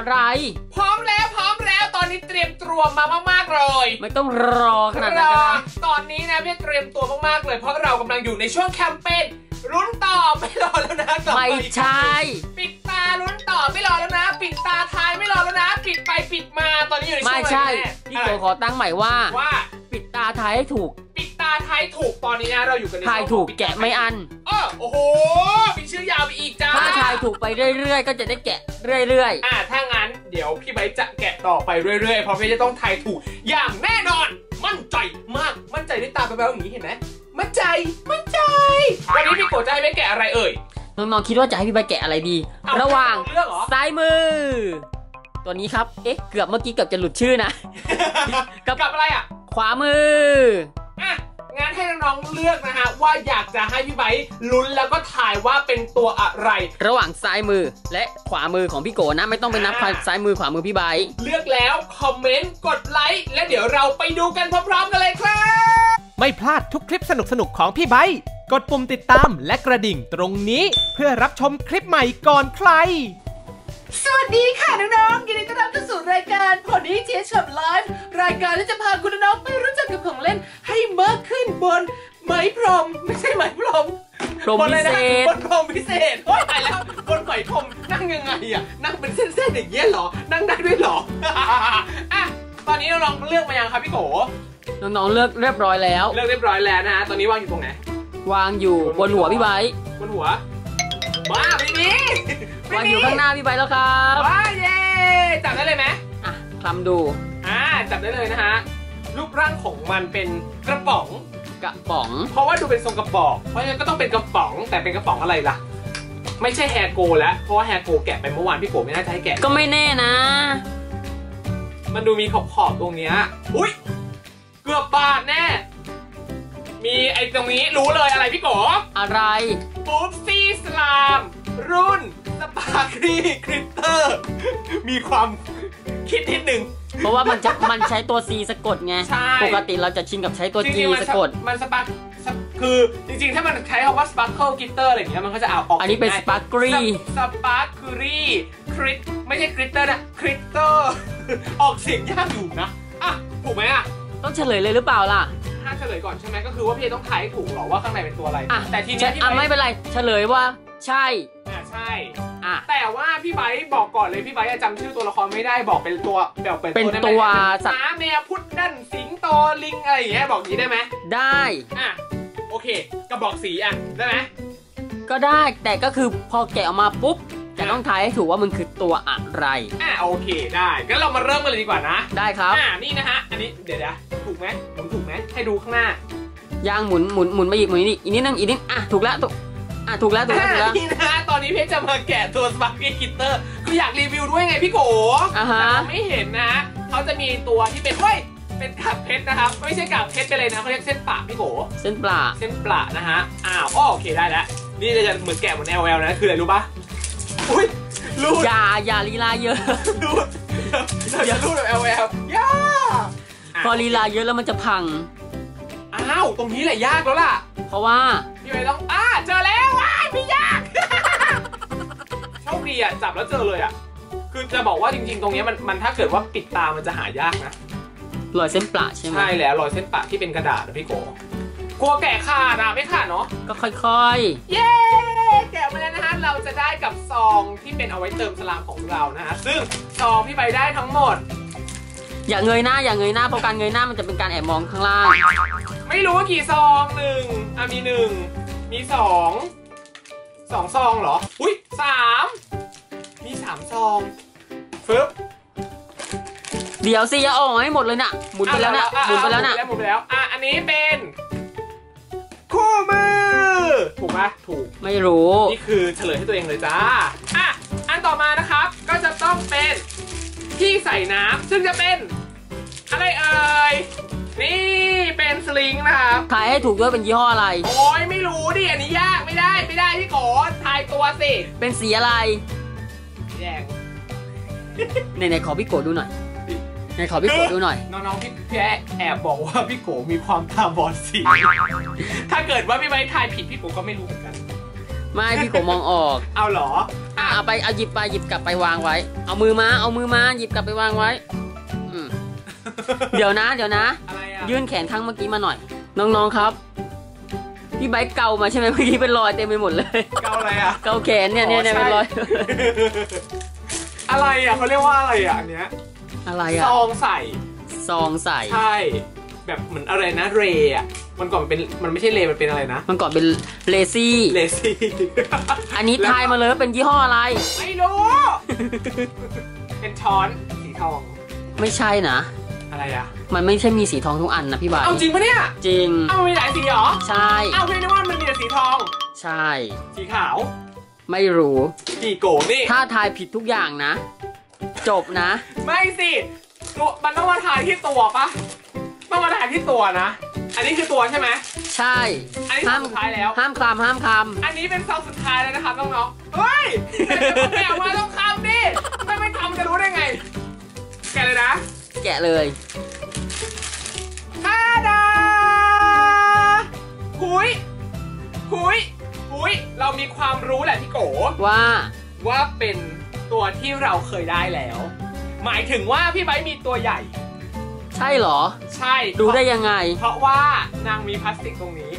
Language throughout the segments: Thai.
อะไรพร้อมแล้วตอนนี้เตรียมตัวมามากๆเลยไม่ต้องรอขนาดนั้นนะตอนนี้นะพี่เตรียมตัวมากๆเลยเพราะเรากำลังอยู่ในช่วงแคมเปญลุ้นต่อไม่รอแล้วนะต่อไปไม่ใช่ปิดตาลุ้นต่อไม่รอแล้วนะปิดตาทายไม่รอแล้วนะปิดไปปิดมาตอนนี้อยู่ในช่วงไม่ใช่พี่โตขอตั้งใหม่ว่าปิดตาทายให้ถูกปิดตาทายถูกตอนนี้นะเราอยู่กันในทายถูกแกะไม่อันโอ้โหมีชื่อยาวไปอีกจ้าถ้าทายถูกไปเรื่อยๆก็จะได้แกะเรื่อยๆถ้างั้นเดี๋ยวพี่ใบจะแกะต่อไปเรื่อยๆเพราะพี่จะต้องทายถูกอย่างแน่นอนมั่นใจมากมั่นใจด้วยตาแววๆอย่างนี้เห็นไหมมั่นใจวันนี้พี่โกจะให้พี่แกะอะไรเอ่ยน้องๆคิดว่าจะให้พี่ใบแกะอะไรดีระหว่างซ้ายมือตัวนี้ครับเอ๊ะเกือบเมื่อกี้เกือบจะหลุดชื่อนะกับอะไรอ่ะขวามืองั้นให้น้องๆเลือกนะฮะว่าอยากจะให้พี่ไบลุ้นแล้วก็ถ่ายว่าเป็นตัวอะไรระหว่างซ้ายมือและขวามือของพี่โกนะไม่ต้องไปนับซ้ายมือขวามือพี่ไบเลือกแล้วคอมเมนต์กดไลค์และเดี๋ยวเราไปดูกันพร้อมๆกันเลยครับไม่พลาดทุกคลิปสนุกๆของพี่ไบกดปุ่มติดตามและกระดิ่งตรงนี้เพื่อรับชมคลิปใหม่ก่อนใครสวัสดีค่ะน้องๆยินดีต้อนรับเข้าสู่รายการ Ponythshop Live รายการที่จะพาคุณน้องไปรู้จักกับของเล่นให้มากขึ้นบนไม้พรมไม่ใช่ไม้พรมพิเศษบนพรมพิเศษโอ๊ยตายแล้วบนไม้พรมนั่งยังไงอะนั่งเป็นเส้นๆอย่างเงี้ยหรอนั่งได้ด้วยหรออ่ะตอนนี้น้องๆเลือกมายังครับพี่โกน้องๆเลือกเรียบร้อยแล้วนะฮะตอนนี้วางอยู่ตรงไหนวางอยู่บนหัวพี่ไบบนหัวบ้าไม่มีวางอยู่ข้างหน้าพี่ไบแล้วครับว้าเย่จับได้เลยไหมอ่ะคลำดูจับได้เลยนะฮะรูปร่างของมันเป็นกระป๋องเพราะว่าดูเป็นทรงกระป๋องเพราะงั้นก็ต้องเป็นกระป๋องแต่เป็นกระป๋องอะไรล่ะไม่ใช่แฮโกแล้วเพราะว่าแฮโกแกะไปเมื่อวานพี่โกไม่น่าจะให้แกะก็ไม่แน่นะมันดูมีขอบตรงเนี้ยอุ้ยเกือบบาดแน่มีไอ้ตรงนี้รู้เลยอะไรพี่โกอะไรปุ๊บซี่สลามรุ่นสปาร์คีคริตเตอร์มีความคิดนิดหนึ่งเพราะว่ามันใช้ตัว C สะกดไงปกติเราจะชินกับใช้ตัว G สะกดมันสปาร์คือจริงๆถ้ามันใช้คำว่าสปาร์เคิลคริตเตอร์อะไรอย่างเงี้ยมันก็จะเอาออกอันนี้เป็นสปาร์คีสปาร์คีคริตไม่ใช่คริตเตอร์นะคริตเตอร์ออกเสียงยากอยู่นะอ่ะถูกไหมอ่ะต้องเฉลยเลยหรือเปล่าล่ะถ้าเฉลยก่อนใช่ไหมก็คือว่าพี่ต้องถ่ายถูกหรอว่าข้างในเป็นตัวอะไรแต่ทีนี้พี่ไม่เป็นไรเฉลยว่าใช่แต่ว่าพี่ไบบอกก่อนเลยพี่ไบจำชื่อตัวละครไม่ได้บอกเป็นตัวแบบเป็นตัวสัตว์แมวพุดเดิ้ลสิงโตลิงอะไรอย่างเงี้ยบอกนี้ได้ไหมได้โอเคกระบอกสีได้ไหมก็ได้แต่ก็คือพอแกะออกมาปุ๊บจะต้องทายให้ถูกว่ามันคือตัวอะไรโอเคได้งั้นเรามาเริ่มกันเลยดีกว่านะได้ครับนี่นะฮะอันนี้เดี๋ยวถูกไหมผมถูกไหมให้ดูข้างหน้ายางหมุนมาอีกหมุนนี่อีกนิดนึงถูกแล้วถูกแล้วนี่นะตอนนี้เพชรจะมาแกะตัวสปาร์กี้คิตเตอร์คืออยากรีวิวด้วยไงพี่โกแต่ไม่เห็นนะเขาจะมีตัวที่เป็นเป็นกากเพชรนะครับไม่ใช่กากเพชรไปเลยนะเขาเรียกเส้นปลาพี่โกเส้นปลานะฮะโอเคได้แล้วนี่จะเหมือนแกะเหมือนแอลนะคืออะไรรู้ปะอุ้ยรูดอย่าลีลาเยอะรูดเราจะรูดแบบแอลย่าพอลีลาเยอะแล้วมันจะพังตรงนี้แหละยากแล้วล่ะเพราะว่าพี่ไบต้องเจอแล้วไม่ยากโชคดีจับแล้วเจอเลยคือจะบอกว่าจริงๆตรงนี้มันถ้าเกิดว่าปิดตามันจะหายากนะรอยเส้นปะใช่ไหมใช่แล้วรอยเส้นปะที่เป็นกระดาษนะพี่โกกลัวแกะขาดไม่ขาดเนาะก็ค่อยๆเย้แกะมาแล้วนะฮะเราจะได้กับซองที่เป็นเอาไว้เติมสลามของเรานะฮะซึ่งซองพี่ไบได้ทั้งหมดอย่าเงยหน้าเพราะการเงยหน้ามันจะเป็นการแอบมองข้างล่างไม่รู้ว่ากี่ซองมี1มี2ซองเหรออุ้ย3มี3ซองฟึบเดี๋ยวสิอย่าออกให้หมดเลยน่ะหมุนไปแล้วน่ะหมุนไปแล้วอันนี้เป็นคู่มือถูกปะถูกไม่รู้นี่คือเฉลยให้ตัวเองเลยจ้าอันต่อมานะครับก็จะต้องเป็นที่ใส่น้ำซึ่งจะเป็นอะไรเอ่ยนี่เป็นสลิงนะครับทายให้ถูกด้วยเป็นยี่ห้ออะไรโอ้ยไม่รู้ดิอันนี้ยากไม่ได้พี่โกทายตัวสิเป็นสีอะไรแดงไหนขอพี่โกดูหน่อยน้องๆพี่แอบบอกว่าพี่โกมีความตาบอดสีถ้าเกิดว่าพี่ไบทายผิดพี่โกก็ไม่รู้เหมือนกันไม่พี่โกมองออกเอาหรอ เอาไปเอาหยิบไปหยิบกลับไปวางไว้เอามือมาเอามือมาหยิบกลับไปวางไว้เดี๋ยวนะเดี๋ยวนะยื่นแขนข้างเมื่อกี้มาหน่อยน้องๆครับพี่ไบค์เกามาใช่ไหมเมื่อกี้เป็นรอยเต็มไปหมดเลยเกาอะไรอ่ะเกาแขนเนี่ยเป็นรอยอะไรอ่ะเขาเรียกว่าอะไรอ่ะอันเนี้ยอะไรอ่ะซองใส่ใช่แบบเหมือนอะไรนะเรย์อ่ะมันก่อนเป็นมันไม่ใช่เรย์มันเป็นอะไรนะมันก่อนเป็นเลซี่อันนี้ทายมาเลยเป็นยี่ห้ออะไรไม่รู้เป็นช้อนสีทองไม่ใช่นะอะไรอ่ะมันไม่ใช่มีสีทองทุกอันนะพี่บายเอาจริงปะเนี่ยจริงเอามีหลายสีหรอใช่เอาพี่นึกว่ามันมีแต่สีทองใช่สีขาวไม่รู้กี่โกงนี่ถ้าทายผิดทุกอย่างนะจบนะไม่สิมันต้องมาทายที่ตัวปะต้องมาทายที่ตัวนะอันนี้คือตัวใช่ไหมใช่อันนี้สุดท้ายแล้วห้ามคลามอันนี้เป็นซองสุดท้ายแล้วนะครับน้องๆเฮ้ยแต่ว่าต้องคลามดิไม่คลามจะรู้ได้ไงแกเลยนะแกะเลยท่าดาคุยเรามีความรู้แหละพี่โกว่าเป็นตัวที่เราเคยได้แล้วหมายถึงว่าพี่ไบค์มีตัวใหญ่ใช่เหรอใช่ดูได้ยังไงเพราะว่านางมีพลาสติกตรงนี้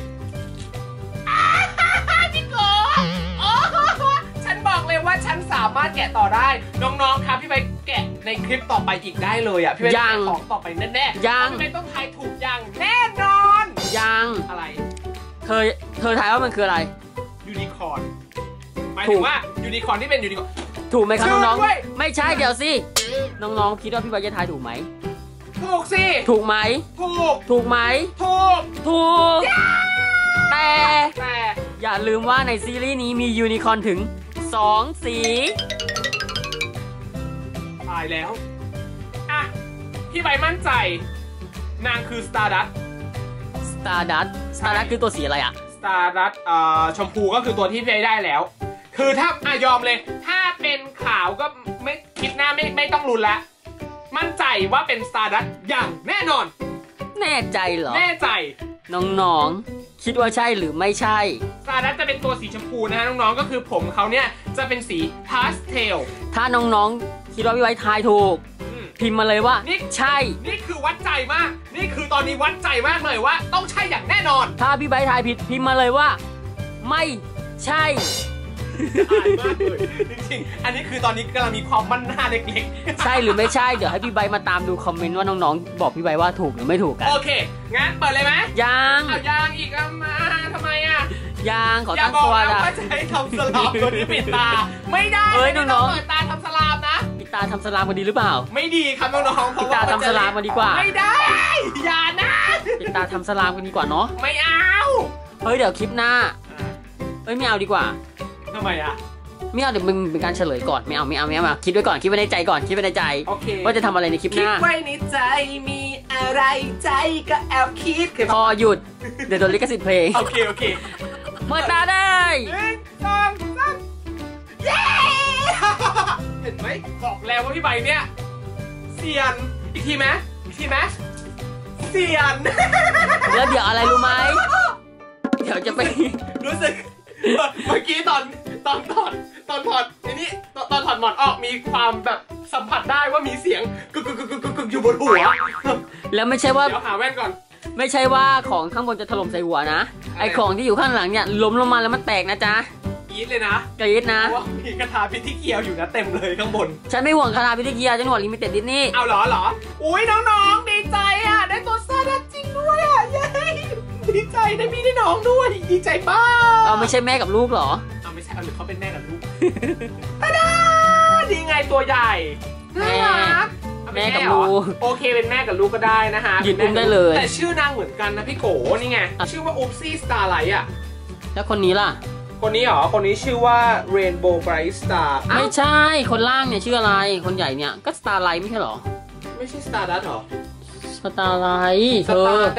พี่โกฉันบอกเลยว่าฉันสามารถแกะต่อได้น้องๆครับพี่ไบค์แกะในคลิปต่อไปอีกได้เลยอ่ะพี่ไบค์ยังของต่อไปแน่ยังพี่ไบค์ต้องทายถูกยังแน่นอนยังอะไรเธอทายว่ามันคืออะไรยูนิคอร์นหมายถึงว่ายูนิคอร์นที่เป็นยูนิคอร์นถูกไหมครับน้องๆไม่ใช่เดี๋ยวสิน้องๆคิดว่าพี่ไบค์จะทายถูกไหมถูกสิถูกไหมถูกไหมถูกแต่อย่าลืมว่าในซีรีส์นี้มียูนิคอร์นถึง2สีตายแล้วอ่ะพี่ใบมั่นใจนางคือสตาร์ดัสคือตัวสีอะไรอะสตาร์ดัสชมพูก็คือตัวที่พี่ได้แล้วคือถ้าอ่ะยอมเลยถ้าเป็นขาวก็ไม่คิดหน้าไม่ต้องลุ้นละมั่นใจว่าเป็นสตาร์ดัสอย่างแน่นอนแน่ใจเหรอแน่ใจน้องๆคิดว่าใช่หรือไม่ใช่สตาร์ดัสจะเป็นตัวสีชมพูนะฮะน้องๆก็คือผมเขาเนี่ยจะเป็นสีพาสเทลถ้าน้องๆคิดว่าพี่ไว้ทายถูกพิมพ์มาเลยว่านี่ใช่นี่คือวัดใจมากนี่คือตอนนี้วัดใจมากเลยว่าต้องใช่อย่างแน่นอนถ้าพี่ไว้ทายผิดพิมพ์มาเลยว่าไม่ใช่อายมากเลยจริงๆอันนี้คือตอนนี้กำลังมีความมั่นหน้าเล็กๆใช่หรือไม่ใช่เดี๋ยวให้พี่ไบค์มาตามดูคอมเมนต์ว่าน้องๆบอกพี่ไบค์ว่าถูกหรือไม่ถูกกันโอเคงั้นเปิดเลยไหมยังเอายางอีกแล้วมาทำไมอ่ะยางขอตั้งตัวนะอย่าบอกนะว่าจะให้ทำสลับตัวนี้ปิดตาไม่ได้ต้องเปิดตาทำสลับนะปิดตาทำสลับมาดีหรือเปล่าไม่ดีครับน้องๆปิดตาทำสลับมาดีกว่าไม่ได้อย่านะปิดตาทำสลับกันดีกว่าเนาะไม่เอาเฮ้ยเดี๋ยวคลิปหน้าไม่เอาดีกว่าทำไมอะไม่เอาเดี๋ยวมึงเป็นการเฉลยก่อนไม่เอาคิดไว้ก่อนคิดไว้ในใจก่อนคิดไว้ในใจว่าจะทำอะไรในคลิปหน้าคิดไว้ในใจมีอะไรใจก็แอบคิดพอหยุดเดี๋ยวโดนลิขสิทธิ์เพลงโอเคเมื่อตาได้1 2 3เย้เห็นไหมบอกแล้วว่าพี่ใบเนี่ยเสียนอีกทีไหมเสียนแล้วเดี๋ยวอะไรรู้ไหมเดี๋ยวจะไปรู้สึกเมื่อกี้ตอนถอดหมอนออกมีความแบบสัมผัสได้ว่ามีเสียงกึกอยู่บนหัวแล้วไม่ใช่ว่าเดี๋ยวหาแว่นก่อนไม่ใช่ว่าของข้างบนจะถล่มใส่หัวนะไอของที่อยู่ข้างหลังเนี่ยล้มลงมาแล้วมันแตกนะจ๊ะกรี๊ดเลยนะกรี๊ดนะว่ามีคาถาพิธีเกียวอยู่นะเต็มเลยข้างบนฉันไม่ห่วงคาถาพิธีเกียวฉันห่วงลิมิเต็ดดิสนี่เอาเหรออุ้ยน้องๆดีใจอ่ะได้ตัวซาดจริงด้วยอ่ะเย้ดีใจได้พี่ได้น้องด้วยดีใจป้าเอาไม่ใช่แม่กับลูกหรอเอาไม่ใช่เอาหรือเขาเป็นแม่กับลูกตาดาดีไงตัวใหญ่แม่กับลูกโอเคเป็นแม่กับลูกก็ได้นะฮะยืนอุ้มได้เลยแต่ชื่อนางเหมือนกันนะพี่โกนี่ไงชื่อว่าอุปซี่สตาร์ไลท์อ่ะแล้วคนนี้ล่ะคนนี้หรอคนนี้ชื่อว่าเรนโบว์ไบรท์สตาร์ไม่ใช่คนล่างเนี่ยชื่ออะไรคนใหญ่เนี่ยก็สตาร์ไลท์ไม่ใช่หรอไม่ใช่สตาร์ดัสหรอสตาร์ไลท์ส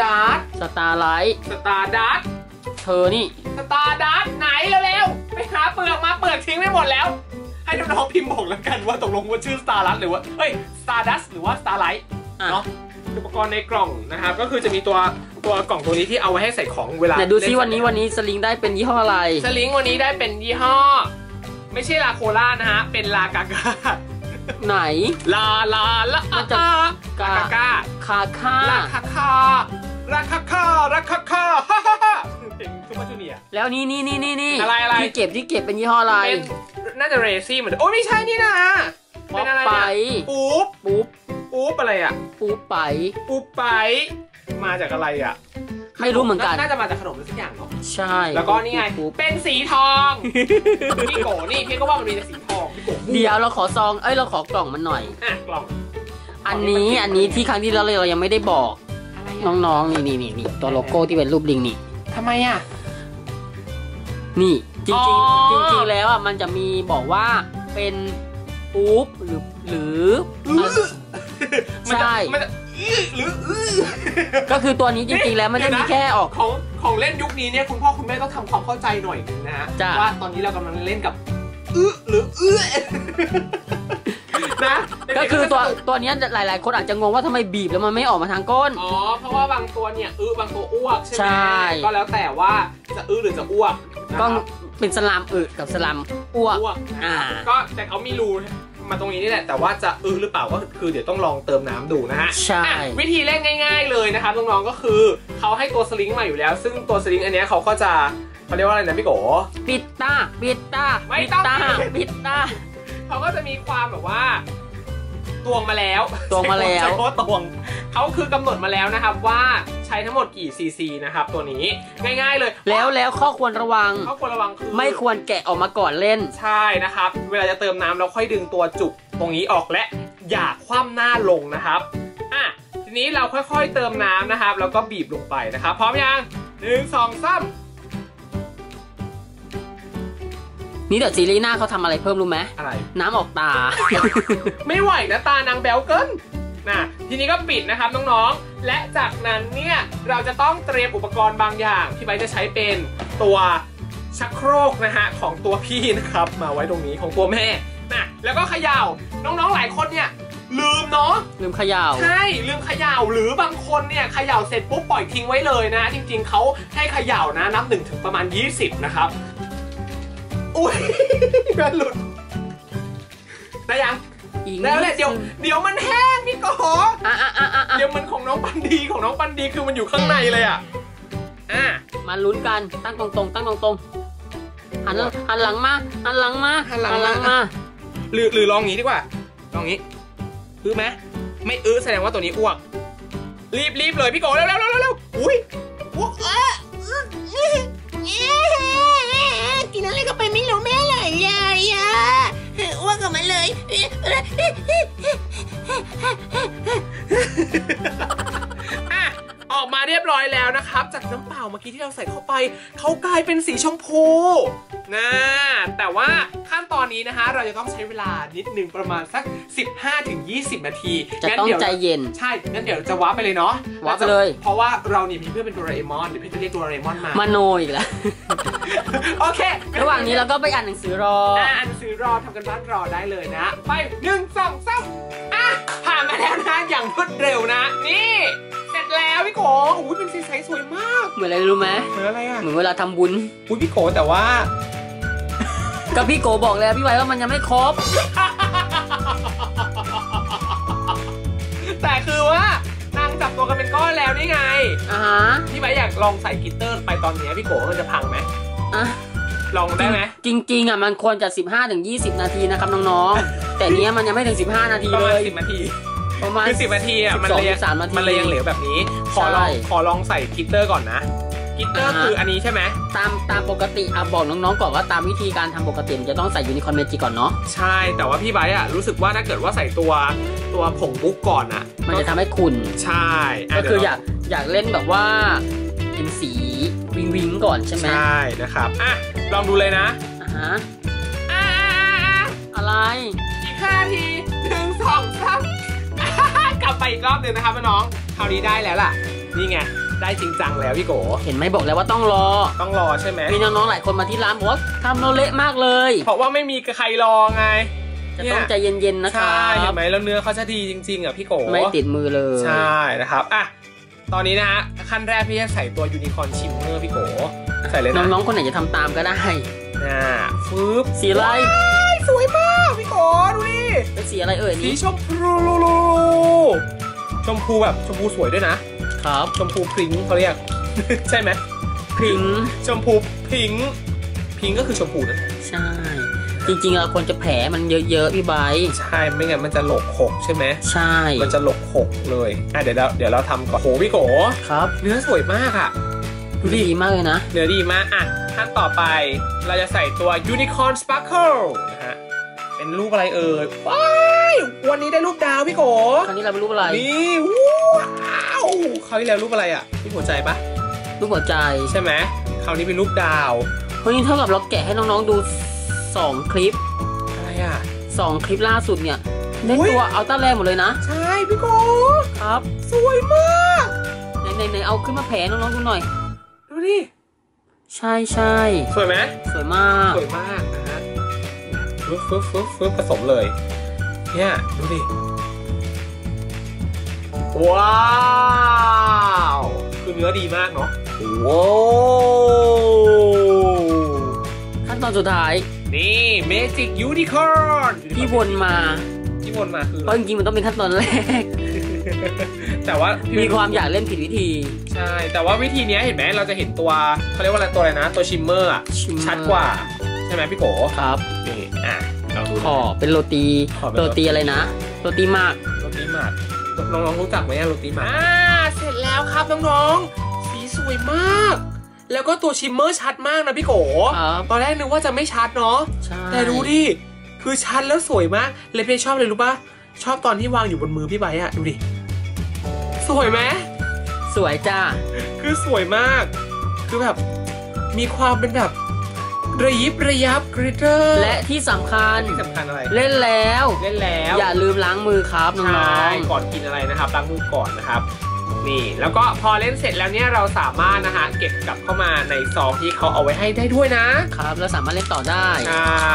ตาร์ดัสเธอนี่สตาร์ดัสไหนเร็วๆไปหาเปลือกมาเปิดทิ้งไปหมดแล้วให้น้องๆพิมพ์บอกแล้วกันว่าตกลงว่าชื่อสตาร์ดัสหรือว่าเฮ้ยสตาร์ดัสหรือว่าสตาร์ไลท์เนาะอุปกรณ์ในกล่องนะครับก็คือจะมีตัวกล่องตัวนี้ที่เอาไว้ให้ใส่ของเวลาแต่ดูซิวันนี้สลิงได้เป็นยี่ห้ออะไรสลิงวันนี้ได้เป็นยี่ห้อ ไม่ใช่ลาโคล่านะฮะเป็นลากากาไหนลาลาลาลากากาคาคาลาคาคาลาคาคาลาคาคาฮ่าฮ่าฮ่าเก่งซุปเปอร์จูเนียร์แล้วนี่อะไรอะไรที่เก็บเป็นยี่ห้ออะไรเป็นน่าจะเรซี่เหมือนโอ้ไม่ใช่นี่นะเป็นอะไรเนี่ยปู๊บอะไรอ่ะปู๊บไปมาจากอะไรอ่ะไม่รู้เหมือนกันน่าจะมาจากขนมหรือสักอย่างเนาะใช่แล้วก็นี่ไงเป็นสีทองพี่โกนี่พี่ก็ว่ามันมีแต่สีทองเดี๋ยวเราขอซองเอ้ยเราขอกล่องมันหน่อยอ่ะกล่องอันนี้ที่ครั้งที่แล้วเรายังไม่ได้บอกน้องๆนี่ตัวโลโก้ที่เป็นรูปลิงนี่ทำไมอ่ะนี่จริงๆแล้วอ่ะมันจะมีบอกว่าเป็นปุ๊บหรือใช่ก็คือตัวนี้จริงๆแล้วมันจะมีแค่ออกของเล่นยุคนี้เนี่ยคุณพ่อคุณแม่ต้องทำความเข้าใจหน่อยนะฮะว่าตอนนี้เรากำลังเล่นกับหรือนะก็คือตัวนี้หลายๆคนอาจจะงงว่าทำไมบีบแล้วมันไม่ออกมาทางก้นอ๋อเพราะว่าบางตัวเนี่ยบางตัวอ้วกใช่ไหมก็แล้วแต่ว่าจะหรือจะอ้วกก็เป็นสลัมกับสลัมอ้วกก็แต่เขามีรูมาตรงนี้นี่แหละแต่ว่าจะหรือเปล่าก็คือเดี๋ยวต้องลองเติมน้ำดูนะฮะใช่วิธีเล่นง่ายๆเลยนะคะน้องๆก็คือเขาให้ตัวสลิงมาอยู่แล้วซึ่งตัวสลิงอันนี้เขาก็จะเขาเรียกว่าอะไรนะพี่โกปิดตาไม่ต้องปิดตาเขาก็จะมีความแบบว่าตวงมาแล้วใช้คำว่าตวงเขาคือกำหนดมาแล้วนะครับว่าใช้ทั้งหมดกี่ซีซีนะครับตัวนี้ง่ายๆเลยแล้วข้อควรระวังคือไม่ควรแกะออกมาก่อนเล่นใช่นะครับเวลาจะเติมน้ำเราค่อยดึงตัวจุกตรงนี้ออกและอย่าคว่ำหน้าลงนะครับอ่ะทีนี้เราค่อยๆเติมน้ำนะครับแล้วก็บีบลงไปนะครับพร้อมยัง1 2 3นี่เดี๋ยวซีรีส์หน้าเขาทำอะไรเพิ่มรู้ไหมอะไรน้ำออกตา ไม่ไหวนะตานางแบลเกินนะทีนี้ก็ปิดนะครับน้องๆและจากนั้นเนี่ยเราจะต้องเตรียมอุปกรณ์บางอย่างที่ใบจะใช้เป็นตัวชักโครกนะฮะของตัวพี่นะครับมาไว้ตรงนี้ของตัวแม่นะแล้วก็เขย่าน้องๆหลายคนเนี่ยลืมเนาะลืมเขย่าใช่ลืมเขย่าหรือบางคนเนี่ยเขย่าเสร็จปุ๊บปล่อยทิ้งไว้เลยนะจริงๆเขาให้เขย่านะนับ1ถึงประมาณ20นะครับอุ้ยแบนหลุดได้ยังแล้วแหละเดี๋ยวมันแห้งพี่กอเดี๋ยวมันของน้องปันดีคือมันอยู่ข้างในเลยอ่ะมาลุ้นกันตั้งตรงๆหันหลังมาหรือลองงี้ดีกว่าลองงี้ไหมไม่แสดงว่าตัวนี้อ้วกรีบเลยพี่กอเร็วอุ้ยอ้วกกินอะไรก็ไปไม่รู้แม่เลยยาอ้วกออกมาเลยออกมาเรียบร้อยแล้วนะครับจากน้ำเปล่าเมื่อกี้ที่เราใส่เข้าไปเขากลายเป็นสีชมพูนะแต่ว่าขั้นตอนนี้นะคะเราจะต้องใช้เวลานิดนึงประมาณสัก 15-20 นาทีจะต้องใจเย็นใช่งั้นเดี๋ยวจะว้าไปเลยเนาะว้าไปเลยเพราะว่าเรานี่มีเพื่อนเป็นโดราเอมอนหรือเพื่อนจะเรียกโดราเอมอนมาโนอีกแล้วโอเคระหว่างนี้เราก็ไปอ่านหนังสือรอทำกันบ้านรอได้เลยนะไป1 2 3อ่ะผ่านมาแล้วนะอย่างรวดเร็วนะนี่เสร็จแล้วพี่โกอุ้ยเป็นสีใสสวยมากเหมือนอะไรรู้ไหมเหมือนอะไรอ่ะเหมือนเวลาทำบุญอุ้ยพี่โกแต่ว่าก็พี่โกบอกแล้วพี่ไว้ว่ามันยังไม่ครบแต่คือว่านางจับตัวกันเป็นก้อนแล้วนี่ไงพี่ไว้อยากลองใส่กิตเตอร์ไปตอนนี้พี่โกมันจะพังไหมลองได้ไหมจริงๆอ่ะมันควรจะ 15-20 นาทีนะครับน้องๆแต่เนี้ยมันยังไม่ถึง15 นาทีเลย10 นาทีคือ10 นาทีอ่ะมันเลยยังเหลวแบบนี้ขอลองใส่กิตเตอร์ก่อนนะกิตเตอร์คืออันนี้ใช่ไหมตามปกติอ่ะบอกน้องๆก่อนว่าตามวิธีการทำปกติจะต้องใส่ยูนิคอร์นเมจิก่อนเนาะใช่แต่ว่าพี่ไบอ่ะรู้สึกว่าถ้าเกิดว่าใส่ตัวผงบุ๊กก่อนอ่ะมันจะทำให้ขุ่นใช่ก็คืออยากเล่นแบบว่าเป็นสีวิงก่อนใช่ไหมใช่นะครับอ่ะลองดูเลยนะอะไรอีก5 ที1 2 3กลับไปอีกรอบหนึ่งนะครับน้องคราวนี้ได้แล้วล่ะนี่ไงได้จริงจังแล้วพี่โกเห็นไหมบอกแล้วว่าต้องรอใช่ไหมมีน้องๆหลายคนมาที่ร้านบอกว่าทำเราเละมากเลยเพราะว่าไม่มีใครรอไงจะต้องใจเย็นๆนะคะใช่เห็นไหมแล้วเนื้อเขาจะดีจริงๆอ่ะพี่โกไม่ติดมือเลยใช่นะครับอ่ะตอนนี้นะฮะขั้นแรกพี่จะใส่ตัวยูนิคอร์นชิมเมอร์พี่โกใส่เลยน้องๆคนไหนจะทำตามก็ได้ น่าฟืบสีอะไรสวยมากพี่ขอดูดิเป็นสีอะไรเอ่ยนี่สีชมพูชมพูแบบชมพูสวยด้วยนะครับชมพูพริ้งเขาเรียกใช่ไหมพริ้งชมพูพริ้งพริ้งก็คือชมพูนะใช่จริงๆเราควรจะแผลมันเยอะๆพี่ไบค์ใช่ไม่งั้นมันจะหลกหกใช่ไหมใช่มันจะหลกหกเลยอ่ะเดี๋ยวเราทำก่อนโหพี่โขครับเนื้อสวยมากอ่ะดูดีมากเลยนะเนื้อดีมากอ่ะขั้นต่อไปเราจะใส่ตัว Unicorn Sparkle นะฮะเป็นรูปอะไรเอ่ยว้ายวันนี้ได้รูปดาวพี่โขครั้งนี้เราเป็นรูปอะไรนี่ว้าวคราวที่แล้วรูปอะไรอ่ะรูปหัวใจปะรูปหัวใจใช่ไหมคราวนี้เป็นรูปดาวเพราะนี่เท่ากับเราแกะให้น้องๆดู2 คลิปอะไรอ่ะ2 คลิปล่าสุดเนี่ยได้ตัวอัลต้าแรมหมดเลยนะใช่พี่โกครับสวยมากไหนเอาขึ้นมาแผลน้องๆดูหน่อยดูดิใช่ใช่สวยไหมสวยมากสวยมากนะฮะฟื้นผสมเลยเนี่ยดูดิว้าวคือเนื้อดีมากเนาะโว้ตอนสุดท้ายนี่เมจิกยูนิคอร์นที่วนมาคือเพราะจริงๆมันต้องเป็นขั้นตอนแรกแต่ว่ามีความอยากเล่นผิดวิธีใช่แต่ว่าวิธีนี้เห็นไหมเราจะเห็นตัวเขาเรียกว่าอะไรตัวอะไรนะตัวชิมเมอร์ชัดกว่าใช่ไหมพี่โกครับนี่อ่ะเราดูขอเป็นโรตีอะไรนะโรตีหมากน้องๆรู้จักไหมโรตีหมากเสร็จแล้วครับน้องๆสีสวยมากแล้วก็ตัวชิมเมอร์ชัดมากนะพี่โกตอนแรกนึกว่าจะไม่ชัดเนาะแต่ดูดิคือชัดแล้วสวยมากเลยพี่ชอบเลยรู้ป่ะชอบตอนที่วางอยู่บนมือพี่ไบค์อะดูดิสวยไหมสวยจ้าคือสวยมากคือแบบมีความเป็นแบบระยิบระยับกริตเตอร์และที่สำคัญอะไรเล่นแล้วอย่าลืมล้างมือครับน้องๆก่อนกินอะไรนะครับล้างมือก่อนนะครับนี่แล้วก็พอเล่นเสร็จแล้วเนี่ยเราสามารถนะคะเก็บกลับเข้ามาในซองที่เขาเอาไว้ให้ได้ด้วยนะครับเราสามารถเล่นต่อได้ใช่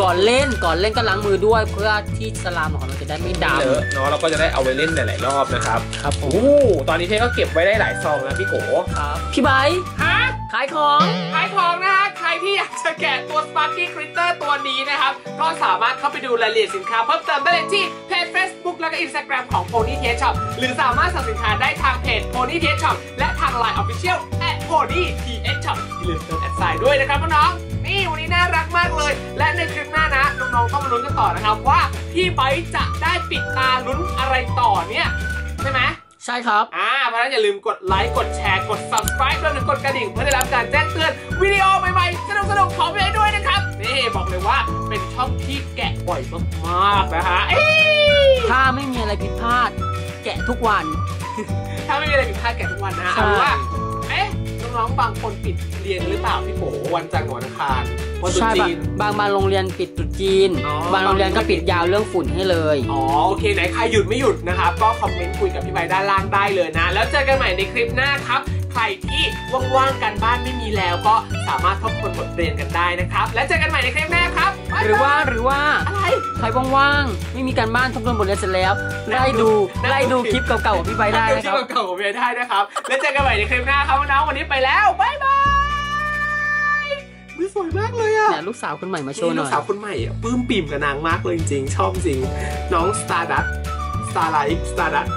ก่อนเล่นก็ล้างมือด้วยเพื่อที่สลามของเราจะได้ไม่ดำเนาะเราก็จะได้เอาไว้เล่นหลายๆรอบนะครับครับโอ้ตอนนี้เท่ก็เก็บไว้ได้หลายซองแล้วพี่โกครับพี่ไบค์ฮะขายของนะคะใครที่อยากจะแกะตัว Sparky Glitter ตัวนี้นะครับก็สามารถเข้าไปดูรายละเอียดสินค้าเพิ่มเติมได้ที่เพจ Facebook แล้วก็ Instagram ของ Ponythshop หรือสามารถสั่งสินค้าได้ทางเพจ Ponythshop และทาง Line Official @ponythshop อย่าลืมเติมแอดไซด์ด้วยนะครับน้องๆนี่วันนี้น่ารักมากเลยและในคลิปหน้านะน้องๆต้องมาลุ้นกันต่อนะครับว่าพี่ไบค์จะได้ปิดตาลุ้นอะไรต่อเนี่ยใช่ไหมใช่ครับเพราะฉะนั้นอย่าลืมกดไลค์กดแชร์กด subscribe แล้วกดกระดิ่งเพื่อได้รับการแจ้งเตือนวิดีโอใหม่ๆสนุกของพี่ไบค์ด้วยนะครับนี่บอกเลยว่าเป็นช่องที่แกะบ่อยมากๆนะฮะถ้าไม่มีอะไรผิดพลาดแกะทุกวันถ้าไม่มีอะไรผิดพลาดแกะทุกวันนะเอาว่าน้องๆบางคนปิดเรียนหรือเปล่าพี่โผวันจันทร์วันอังคารวันศุกร์จีนบางโรงเรียนปิดตุจีนบางโรงเรียนก็ปิดยาวเรื่องฝุ่นให้เลยอ๋อโอเคไหนใครหยุดไม่หยุดนะครับก็คอมเมนต์คุยกับพี่ไบค์ด้านล่างได้เลยนะแล้วเจอกันใหม่ในคลิปหน้าครับใครที่ว่างๆกันบ้านไม่มีแล้วก็สามารถทบทวนบทเรียนกันได้นะครับแล้วเจอกันใหม่ในคลิปหน้าครับหรือว่าอะไรใครว่างๆไม่มีการบ้านทบทวนบทเรียนเสร็จแล้วได้ดูคลิปเก่าๆของพี่ไบค์ได้นะครับคลิปเก่าๆของพี่ไบค์ได้นะครับแล้วเจอกันใหม่ในคลิปหน้าครับน้องวันนี้ไปแล้วบ๊ายบายสวยมากเลยอ่ะลูกสาวคนใหม่มาโชว์หน่อยลูกสาวคนใหม่ปลื้มปิ่มกับนางมากเลยจริงๆชอบจริงน้องสตาร์ดัสสตาร์ไลท์สตาร์ดัส